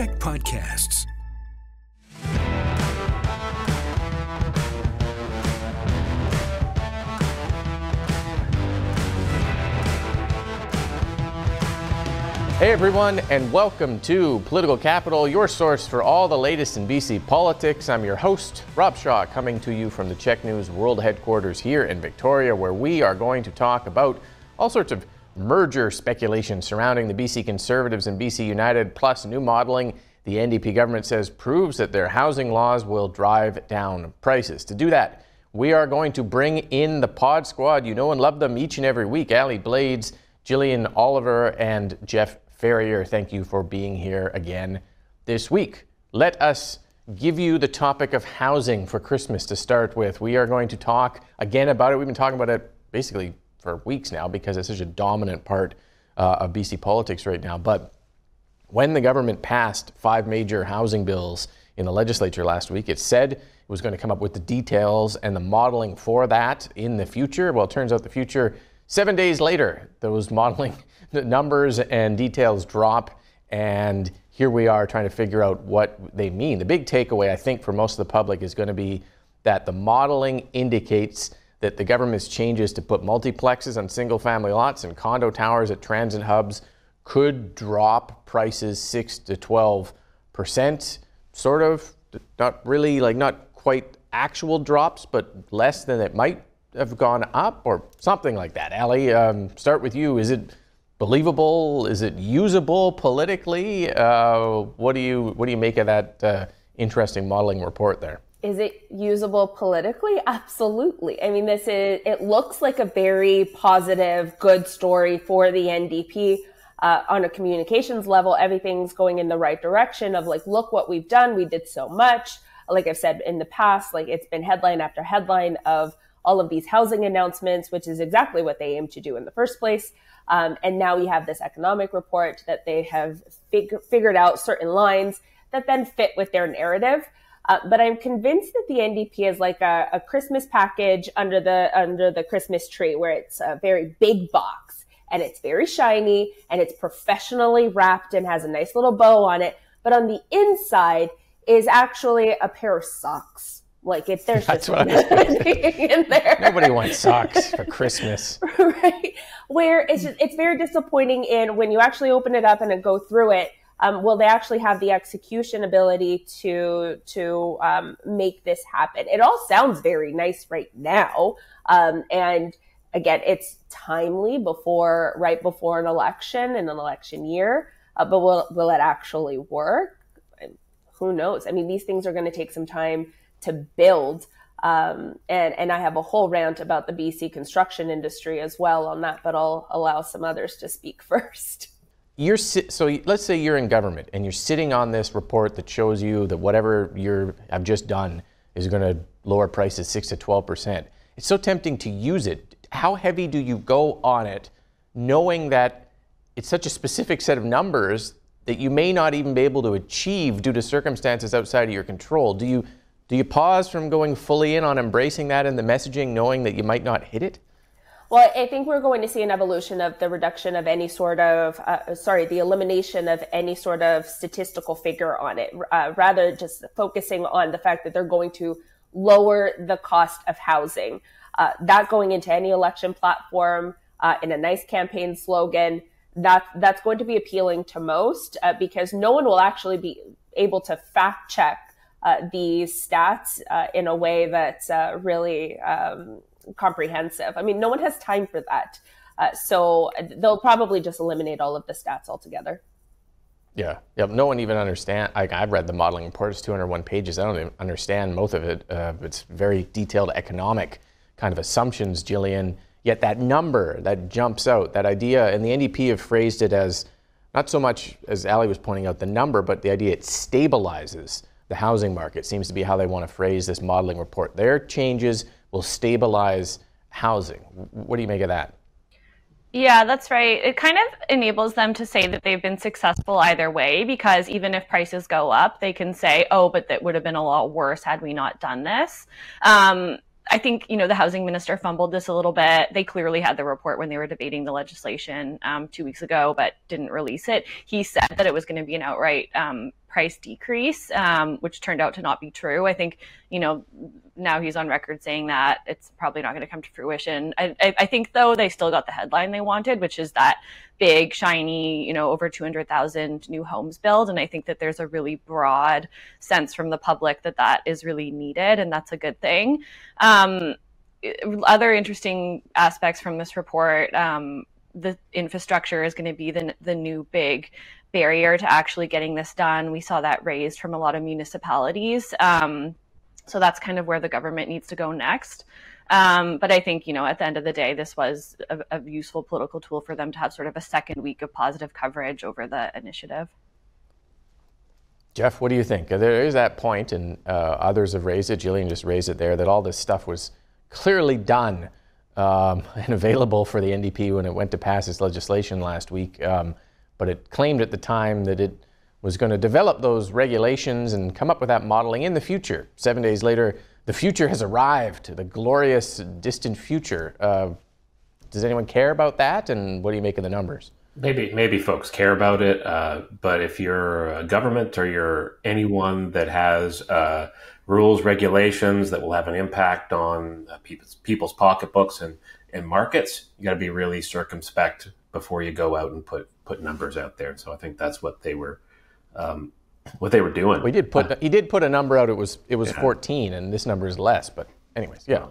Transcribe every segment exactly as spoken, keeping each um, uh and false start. CHEK Podcasts. Hey everyone, and welcome to Political Capital, your source for all the latest in B C politics. I'm your host, Rob Shaw, coming to you from the CHEK News World Headquarters here in Victoria, where we are going to talk about all sorts of merger speculation surrounding the B C Conservatives and B C United, plus new modelling the N D P government says proves that their housing laws will drive down prices. To do that, we are going to bring in the pod squad. You know and love them each and every week. Allie Blades, Gillian Oliver, and Jeff Ferrier, thank you for being here again this week. Let us give you the topic of housing for Christmas to start with. We are going to talk again about it. We've been talking about it basically for weeks now because it's such a dominant part uh, of B C politics right now. But when the government passed five major housing bills in the legislature last week, it said it was going to come up with the details and the modeling for that in the future. Well, it turns out the future, seven days later, those modeling numbers and details drop, and here we are trying to figure out what they mean. The big takeaway, I think, for most of the public is going to be that the modeling indicates that the government's changes to put multiplexes on single-family lots and condo towers at transit hubs could drop prices six to twelve percent, sort of. Not really, like not quite actual drops, but less than it might have gone up or something like that. Allie, um, start with you. Is it believable? Is it usable politically? Uh, what do you what do you make of that uh, interesting modeling report there? Is it usable politically? Absolutely. I mean, this is, it looks like a very positive, good story for the N D P. Uh, on a communications level, everything's going in the right direction of like, look what we've done. We did so much. Like I've said in the past, like it's been headline after headline of all of these housing announcements, which is exactly what they aim to do in the first place. Um, and now we have this economic report that they have fig- figured out certain lines that then fit with their narrative. Uh, but I'm convinced that the N D P is like a, a Christmas package under the under the Christmas tree, where it's a very big box and it's very shiny and it's professionally wrapped and has a nice little bow on it. But on the inside is actually a pair of socks. Like if there's That's just what nothing in there. Nobody wants socks for Christmas. Right. Where it's just, it's very disappointing in when you actually open it up and then go through it. Um, will they actually have the execution ability to to um, make this happen? It all sounds very nice right now. Um, and again, it's timely before right before an election in an election year. Uh, but will will it actually work? Who knows? I mean, these things are going to take some time to build. Um, and, and I have a whole rant about the B C construction industry as well on that, but I'll allow some others to speak first. You're si- so let's say you're in government and you're sitting on this report that shows you that whatever you're I've just done is going to lower prices six to twelve percent. It's so tempting to use it. How heavy do you go on it, knowing that it's such a specific set of numbers that you may not even be able to achieve due to circumstances outside of your control? Do you Do you pause from going fully in on embracing that in the messaging, knowing that you might not hit it? Well, I think we're going to see an evolution of the reduction of any sort of, uh, sorry, the elimination of any sort of statistical figure on it, uh, rather just focusing on the fact that they're going to lower the cost of housing. Uh, that going into any election platform, uh, in a nice campaign slogan, that, that's going to be appealing to most, uh, because no one will actually be able to fact check Uh, these stats uh, in a way that's uh, really um, comprehensive. I mean, no one has time for that. Uh, so they'll probably just eliminate all of the stats altogether. Yeah. Yep. No one even understand. I, I've read the modeling report. It's two hundred one pages. I don't even understand most of it. Uh, it's very detailed economic kind of assumptions, Gillian. Yet that number that jumps out, that idea, and the N D P have phrased it as not so much as Allie was pointing out the number, but the idea it stabilizes the housing market seems to be how they want to phrase this modeling report. Their changes will stabilize housing. What do you make of that? Yeah, that's right. It kind of enables them to say that they've been successful either way, because even if prices go up, they can say, oh, but that would have been a lot worse had we not done this. Um, I think, you know, the housing minister fumbled this a little bit. They clearly had the report when they were debating the legislation um, two weeks ago, but didn't release it. He said that it was going to be an outright um, price decrease, um, which turned out to not be true. I think, you know, now he's on record saying that it's probably not going to come to fruition. I, I, I think, though, they still got the headline they wanted, which is that big, shiny, you know, over two hundred thousand new homes built. And I think that there's a really broad sense from the public that that is really needed, and that's a good thing. Um, other interesting aspects from this report, um, the infrastructure is going to be the, the new big barrier to actually getting this done. We saw that raised from a lot of municipalities. Um, so that's kind of where the government needs to go next. Um, but I think, you know, at the end of the day, this was a, a useful political tool for them to have sort of a second week of positive coverage over the initiative. Jeff, what do you think? There is that point, and uh, others have raised it, Gillian just raised it there, that all this stuff was clearly done um, and available for the N D P when it went to pass its legislation last week. Um, but it claimed at the time that it was going to develop those regulations and come up with that modeling in the future. Seven days later, the future has arrived, the glorious distant future. Uh, does anyone care about that? And what do you make of the numbers? Maybe, maybe folks care about it. Uh, but if you're a government or you're anyone that has uh, rules, regulations that will have an impact on uh, people's, people's pocketbooks and, and markets, you got to be really circumspect before you go out and put put numbers out there. So I think that's what they were um, what they were doing. We did put uh, he did put a number out. It was it was yeah. fourteen, and this number is less. But anyways, yeah.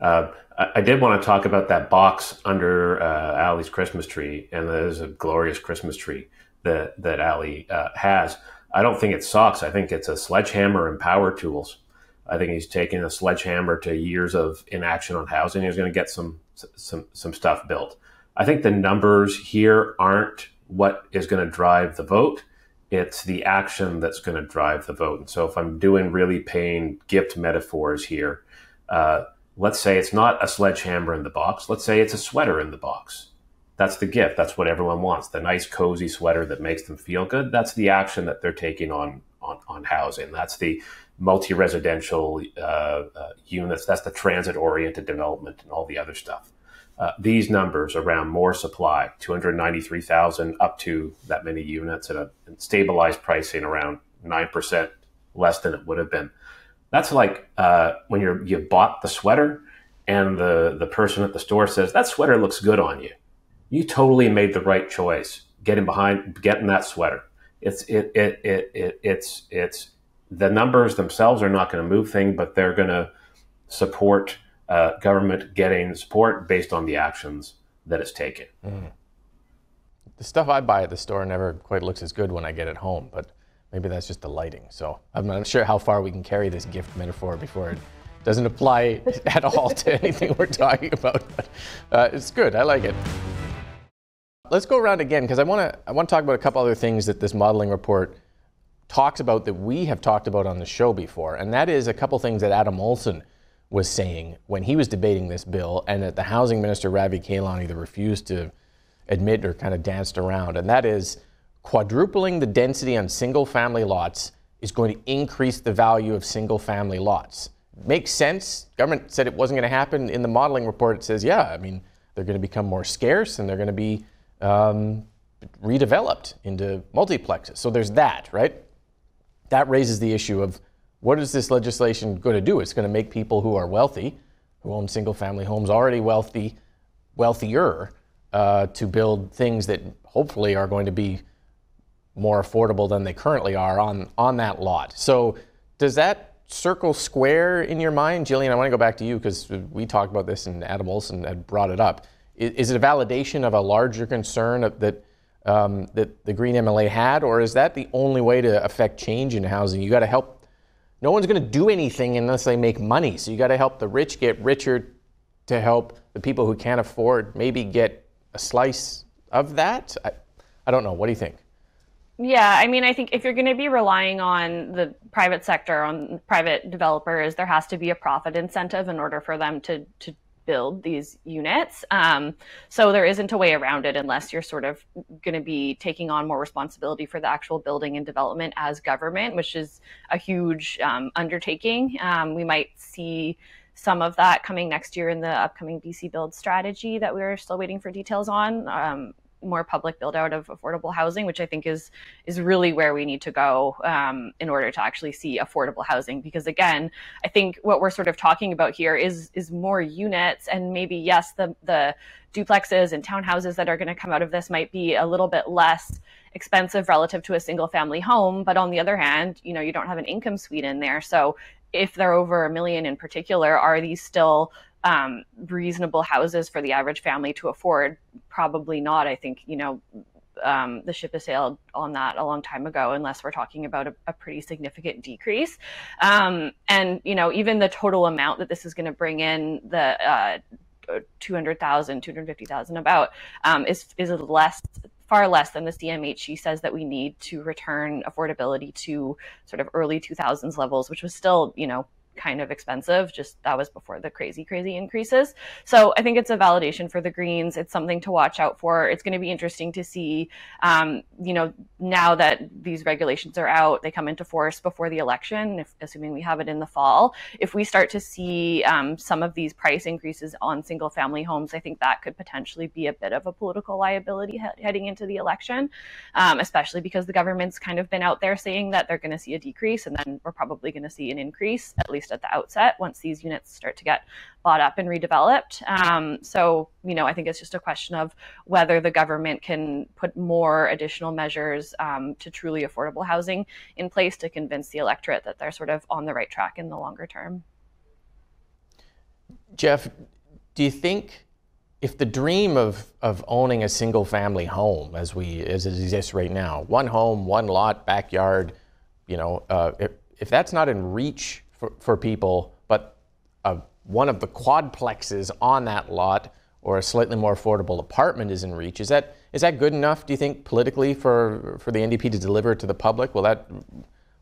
Uh, I, I did want to talk about that box under uh, Allie's Christmas tree, and there's a glorious Christmas tree that that Allie uh, has. I don't think it's socks. I think it's a sledgehammer and power tools. I think he's taking a sledgehammer to years of inaction on housing. He's going to get some some some stuff built. I think the numbers here aren't what is going to drive the vote. It's the action that's going to drive the vote. And so if I'm doing really paying gift metaphors here, uh, let's say it's not a sledgehammer in the box. Let's say it's a sweater in the box. That's the gift. That's what everyone wants. The nice, cozy sweater that makes them feel good. That's the action that they're taking on on, on housing. That's the multi-residential uh, uh, units. That's the transit-oriented development and all the other stuff. Uh, these numbers around more supply, two hundred ninety-three thousand up to that many units at a stabilized pricing around nine percent less than it would have been. That's like uh, when you're, you bought the sweater and the, the person at the store says, that sweater looks good on you. You totally made the right choice getting behind, getting that sweater. It's, it, it, it, it, it's, it's the numbers themselves are not going to move things, but they're going to support Uh, government getting support based on the actions that it's taken. Mm. The stuff I buy at the store never quite looks as good when I get it home, but maybe that's just the lighting. So I'm not sure how far we can carry this gift metaphor before it doesn't apply at all to anything we're talking about. But, uh, it's good. I like it. Let's go around again, because I want to I want to talk about a couple other things that this modeling report talks about that we have talked about on the show before, and that is a couple things that Adam Olsen was saying when he was debating this bill, and that the housing minister, Ravi Kahlon, either refused to admit or kind of danced around, and that is quadrupling the density on single-family lots is going to increase the value of single-family lots. Makes sense. Government said it wasn't going to happen. In the modeling report, it says, yeah, I mean, they're going to become more scarce, and they're going to be um, redeveloped into multiplexes. So there's that, right? That raises the issue of, what is this legislation going to do? It's going to make people who are wealthy, who own single-family homes, already wealthy, wealthier, uh, to build things that hopefully are going to be more affordable than they currently are on, on that lot. So does that circle square in your mind? Gillian, I want to go back to you because we talked about this and Adam Olsen had brought it up. Is, is it a validation of a larger concern of, that um, that the Green M L A had, or is that the only way to affect change in housing? You got to help. No one's going to do anything unless they make money. So you got to help the rich get richer to help the people who can't afford maybe get a slice of that. I, I don't know. What do you think? Yeah, I mean, I think if you're going to be relying on the private sector, on private developers, there has to be a profit incentive in order for them to to build these units. Um, so there isn't a way around it unless you're sort of going to be taking on more responsibility for the actual building and development as government, which is a huge um, undertaking. Um, we might see some of that coming next year in the upcoming B C Build strategy that we're still waiting for details on. Um, more public build out of affordable housing, which I think is is really where we need to go um, in order to actually see affordable housing. Because again, I think what we're sort of talking about here is is more units, and maybe yes, the the duplexes and townhouses that are going to come out of this might be a little bit less expensive relative to a single family home, but on the other hand, you know, you don't have an income suite in there. So if they're over a million in particular, are these still um, reasonable houses for the average family to afford? Probably not. I think, you know, um, the ship has sailed on that a long time ago, unless we're talking about a, a pretty significant decrease. Um, and, you know, even the total amount that this is going to bring in, the uh, two hundred thousand, two hundred fifty thousand about, um, is, is less, far less than the C M H C says that we need to return affordability to sort of early two thousands levels, which was still, you know, kind of expensive. Just that was before the crazy, crazy increases. So I think it's a validation for the Greens. It's something to watch out for. It's going to be interesting to see, um, you know, now that these regulations are out, they come into force before the election, if, assuming we have it in the fall. If we start to see um, some of these price increases on single family homes, I think that could potentially be a bit of a political liability he heading into the election, um, especially because the government's kind of been out there saying that they're going to see a decrease, and then we're probably going to see an increase, at least at the outset, once these units start to get bought up and redeveloped. Um, so, you know, I think it's just a question of whether the government can put more additional measures um, to truly affordable housing in place to convince the electorate that they're sort of on the right track in the longer term. Jeff, do you think if the dream of, of owning a single family home as we as it exists right now, one home, one lot, backyard, you know, uh, if, if that's not in reach For, for people, but uh, one of the quadplexes on that lot or a slightly more affordable apartment is in reach, is that is that good enough, do you think, politically for for the N D P to deliver to the public? Will that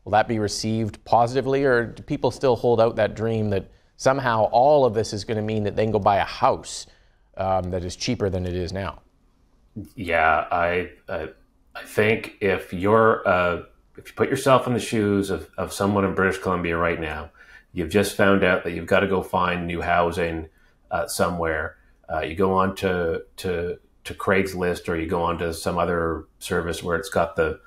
will that be received positively, or do people still hold out that dream that somehow all of this is going to mean that they can go buy a house um, that is cheaper than it is now? Yeah, I uh, I think if you're uh if you put yourself in the shoes of, of someone in British Columbia right now, you've just found out that you've got to go find new housing uh, somewhere. Uh, you go on to, to to Craigslist, or you go on to some other service where it's got the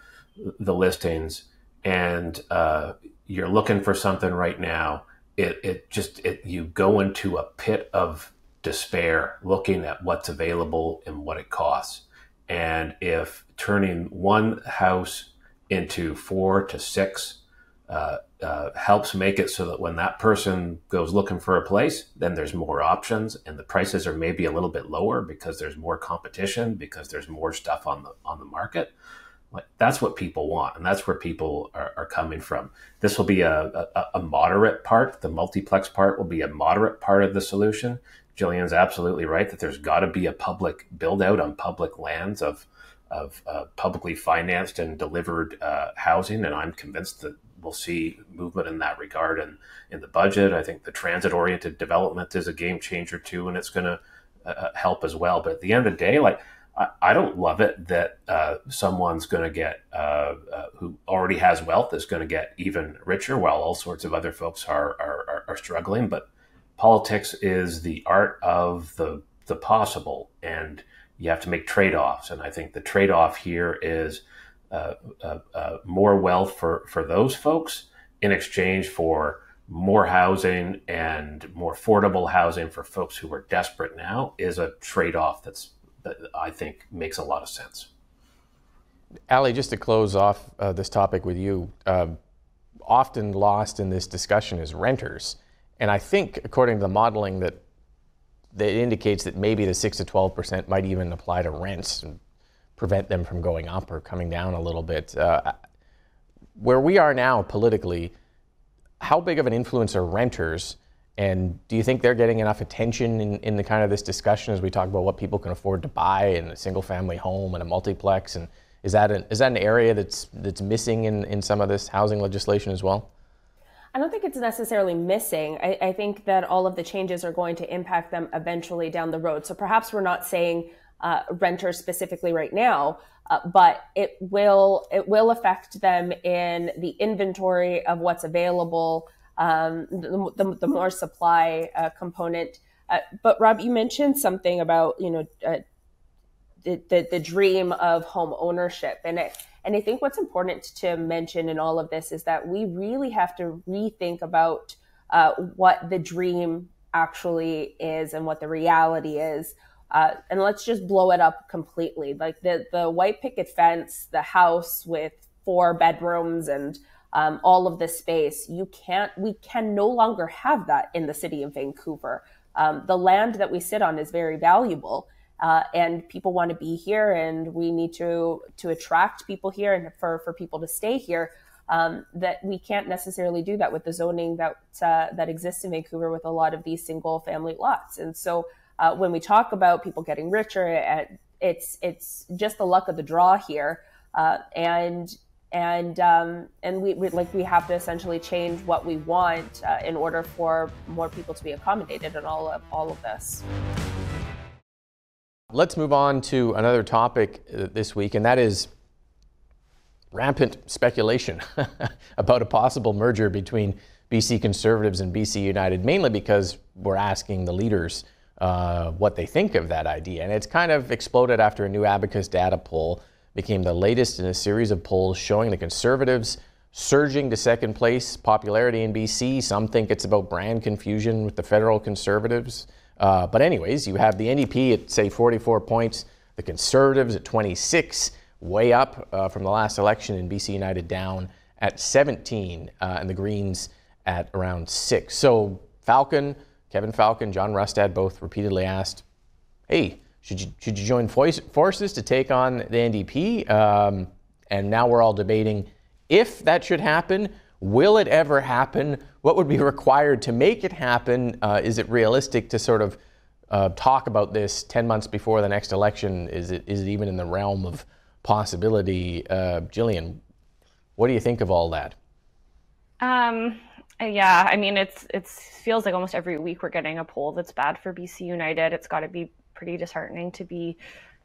the listings, and uh, you're looking for something right now. It it just it you go into a pit of despair looking at what's available and what it costs. And if turning one house into four to six uh, uh, helps make it so that when that person goes looking for a place, then there's more options, and the prices are maybe a little bit lower because there's more competition, because there's more stuff on the on the market. Like, that's what people want, and that's where people are, are coming from. This will be a, a, a moderate part. The multiplex part will be a moderate part of the solution. Gillian's absolutely right that there's got to be a public build out on public lands of of uh, publicly financed and delivered uh, housing, and I'm convinced that we'll see movement in that regard and in the budget. I think the transit-oriented development is a game changer too, and it's going to uh, help as well. But at the end of the day, like I, I don't love it that uh, someone's going to get, uh, uh, who already has wealth is going to get even richer, while all sorts of other folks are, are, are struggling. But politics is the art of the, the possible, and you have to make trade-offs, and I think the trade-off here is uh, uh, uh, more wealth for, for those folks in exchange for more housing and more affordable housing for folks who are desperate now is a trade-off that's that I think makes a lot of sense. Allie, just to close off uh, this topic with you, uh, often lost in this discussion is renters, and I think according to the modeling that that indicates that maybe the six to twelve percent might even apply to rents and prevent them from going up or coming down a little bit. Uh, where we are now politically, how big of an influence are renters, and do you think they're getting enough attention in, in the kind of this discussion as we talk about what people can afford to buy in a single family home and a multiplex, and is that an, is that an area that's that's missing in, in some of this housing legislation as well? I don't think it's necessarily missing. I, I think that all of the changes are going to impact them eventually down the road. So perhaps we're not saying uh, renters specifically right now, uh, but it will it will affect them in the inventory of what's available, um, the, the, the more supply uh, component. Uh, but Rob, you mentioned something about, you know, uh, the, the, the dream of home ownership. And it, and I think what's important to mention in all of this is that we really have to rethink about uh, what the dream actually is and what the reality is. Uh, and let's just blow it up completely. Like the, the white picket fence, the house with four bedrooms and um, all of this space, you can't, we can no longer have that in the city of Vancouver. Um, the land that we sit on is very valuable, uh, and people want to be here, and we need to, to attract people here and for, for people to stay here. Um, that we can't necessarily do that with the zoning that, uh, that exists in Vancouver with a lot of these single family lots. And so, Uh, when we talk about people getting richer, it, it's it's just the luck of the draw here, uh, and and um, and we, we like we have to essentially change what we want uh, in order for more people to be accommodated in all of all of this. Let's move on to another topic uh, this week, and that is rampant speculation about a possible merger between B C Conservatives and B C United, mainly because we're asking the leaders Uh, what they think of that idea. And it's kind of exploded after a new Abacus data poll became the latest in a series of polls showing the Conservatives surging to second place popularity in B C. Some think it's about brand confusion with the federal Conservatives. Uh, but anyways, you have the N D P at, say, forty-four points, the Conservatives at twenty-six, way up uh, from the last election, and B C United down at seventeen, uh, and the Greens at around six. So Falcon, Kevin Falcon, John Rustad both repeatedly asked, hey, should you, should you join forces to take on the N D P? Um, and now we're all debating if that should happen. Will it ever happen? What would be required to make it happen? Uh, is it realistic to sort of uh, talk about this ten months before the next election? Is it, is it even in the realm of possibility? Uh, Gillian, what do you think of all that? Um. Yeah, I mean, it's it feels like almost every week we're getting a poll that's bad for B C United. It's got to be pretty disheartening to be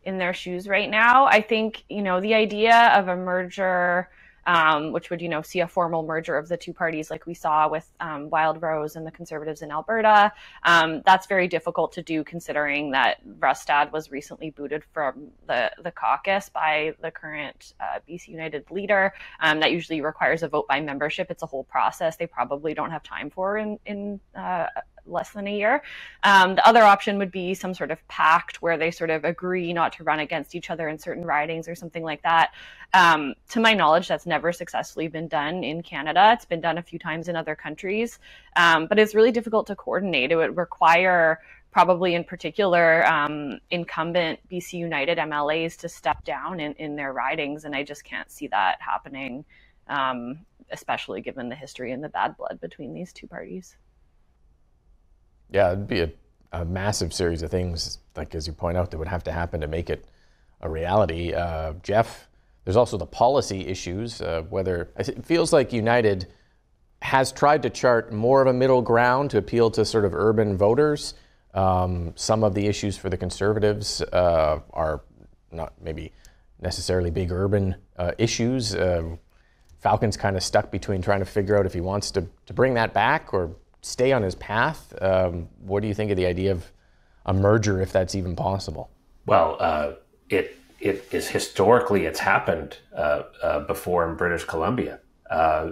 in their shoes right now. I think, you know, the idea of a merger, um, which would, you know, see a formal merger of the two parties like we saw with um, Wild Rose and the Conservatives in Alberta, um, that's very difficult to do considering that Rustad was recently booted from the, the caucus by the current uh, B C United leader. Um, that usually requires a vote by membership. It's a whole process they probably don't have time for in, in uh, less than a year. Um, the other option would be some sort of pact where they sort of agree not to run against each other in certain ridings or something like that. Um, to my knowledge, that's never successfully been done in Canada. It's been done a few times in other countries, um, but it's really difficult to coordinate. It would require probably in particular um, incumbent B C United M L As to step down in, in their ridings, and I just can't see that happening, um, especially given the history and the bad blood between these two parties. Yeah, it'd be a, a massive series of things, like as you point out, that would have to happen to make it a reality. Uh, Jeff, there's also the policy issues, uh, whether it feels like United has tried to chart more of a middle ground to appeal to sort of urban voters. Um, some of the issues for the Conservatives uh, are not maybe necessarily big urban uh, issues. Uh, Falcon's kind of stuck between trying to figure out if he wants to, to bring that back or stay on his path. Um, what do you think of the idea of a merger, if that's even possible? Well, uh, it it is historically it's happened uh, uh, before in British Columbia, uh,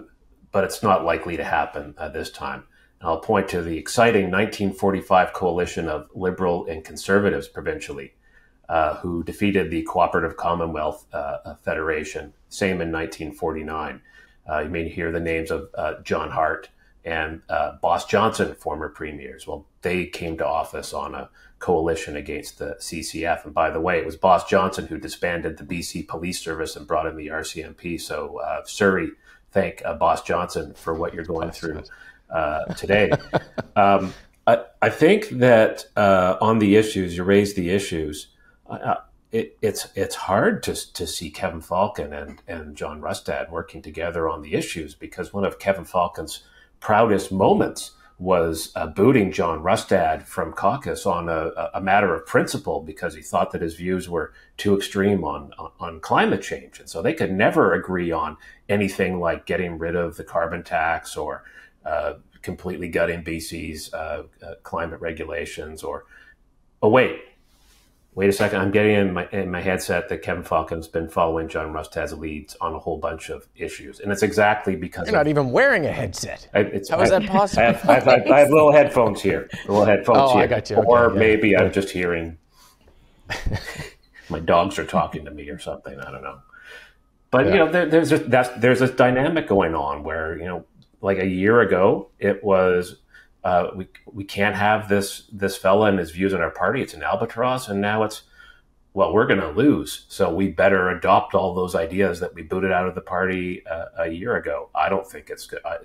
but it's not likely to happen uh, this time. And I'll point to the exciting nineteen forty-five coalition of Liberal and Conservatives provincially, uh, who defeated the Cooperative Commonwealth uh, Federation, same in nineteen forty-nine. Uh, you may hear the names of uh, John Hart and uh, Boss Johnson, former premiers. Well, they came to office on a coalition against the C C F. And by the way, it was Boss Johnson who disbanded the B C Police Service and brought in the R C M P. So uh, Surrey, thank uh, Boss Johnson for what you're going through uh, today. um, I, I think that uh, on the issues, you raised the issues. Uh, it, it's it's hard to, to see Kevin Falcon and, and John Rustad working together on the issues, because one of Kevin Falcon's proudest moments was uh, booting John Rustad from caucus on a, a matter of principle, because he thought that his views were too extreme on, on, on climate change. And so they could never agree on anything like getting rid of the carbon tax or uh, completely gutting B C's uh, uh, climate regulations or, oh wait, wait a second, I'm getting in my, in my headset that Kevin Falcon's been following John Rustad's leads on a whole bunch of issues. And it's exactly because— You're not of, even wearing a headset. I, it's, How I, is that possible? I have, I, have, I, have, I have little headphones here, little headphones oh, here. I got you. Or okay, maybe yeah. I'm just hearing, my dogs are talking to me or something, I don't know. But, yeah. you know, there, there's, just, that's, there's this dynamic going on where, you know, like a year ago, it was, uh, we we can't have this this fella and his views in our party. It's an albatross. And now it's, well, we're going to lose. So we better adopt all those ideas that we booted out of the party uh, a year ago. I don't think it's good. I,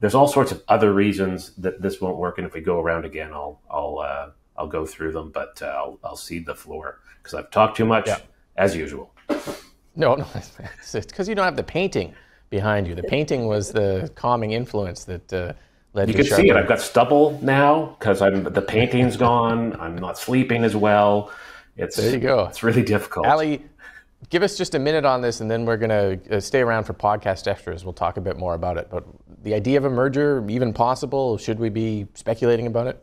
there's all sorts of other reasons that this won't work. And if we go around again, I'll, I'll, uh, I'll go through them. But uh, I'll, I'll cede the floor because I've talked too much, yeah. as usual. No, no, it's because you don't have the painting behind you. The painting was the calming influence that uh, led you to— You can see it. I've got stubble now because I'm the painting's gone. I'm not sleeping as well. It's, there you go. It's really difficult. Allie, give us just a minute on this, and then we're going to stay around for podcast extras. We'll talk a bit more about it. But the idea of a merger, even possible, should we be speculating about it?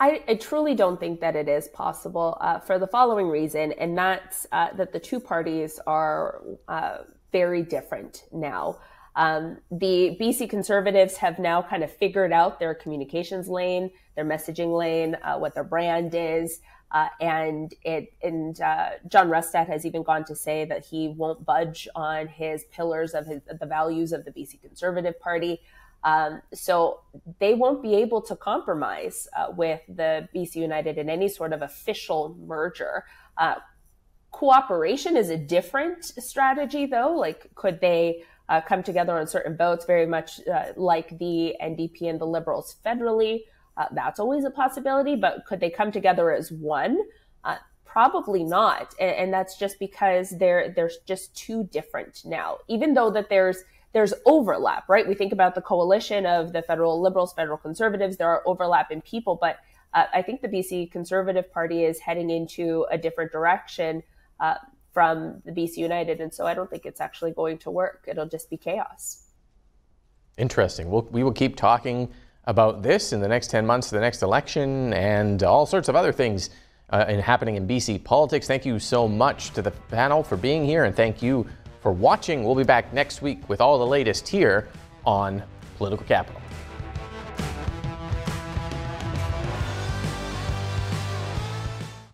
I, I truly don't think that it is possible uh, for the following reason, and that's uh, that the two parties are uh, very different now. Um, the B C Conservatives have now kind of figured out their communications lane, their messaging lane, uh, what their brand is, uh, and it. And uh, John Rustad has even gone to say that he won't budge on his pillars of his, the values of the B C Conservative Party. Um, so they won't be able to compromise uh, with the B C United in any sort of official merger. Uh, cooperation is a different strategy, though. Like, could they uh, come together on certain votes, very much uh, like the N D P and the Liberals federally? Uh, that's always a possibility. But could they come together as one? Uh, probably not. And, and that's just because they're, they're just too different now, even though that there's There's overlap, right? We think about the coalition of the federal Liberals, federal Conservatives. There are overlap in people, but uh, I think the B C Conservative Party is heading into a different direction uh, from the B C United, and so I don't think it's actually going to work. It'll just be chaos. Interesting. We'll, we will keep talking about this in the next ten months, the next election, and all sorts of other things uh, in happening in B C politics. Thank you so much to the panel for being here, and thank you for watching. We'll be back next week with all the latest here on Political Capital.